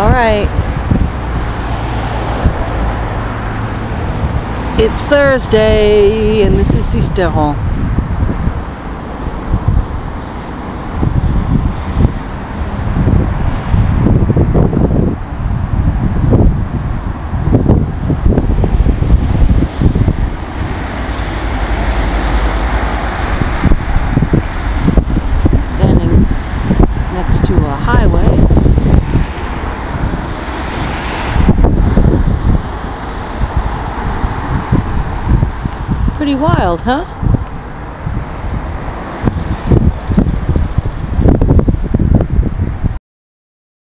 All right. It's Thursday, and this is Sisteron. Standing next to a highway. Pretty wild, huh?